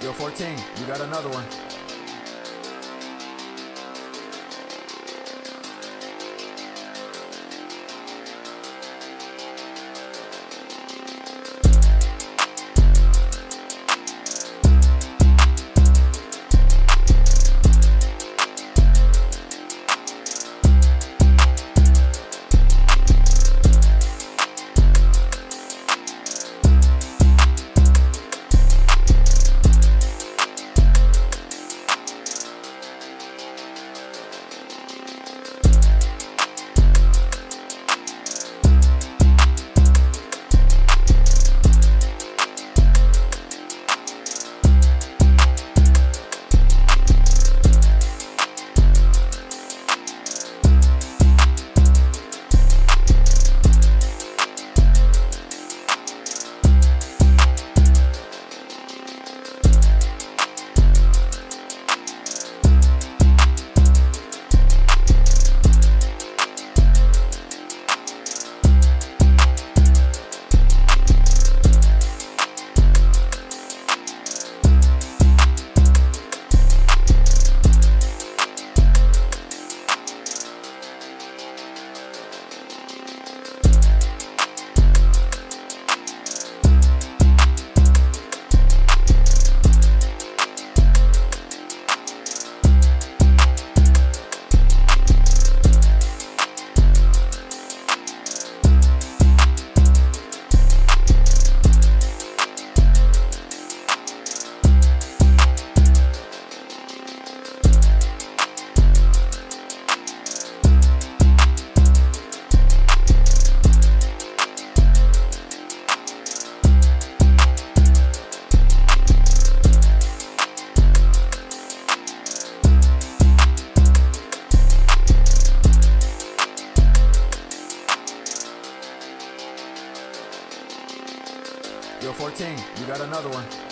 Yo, 14, you got another one. Yo, 14, you got another one.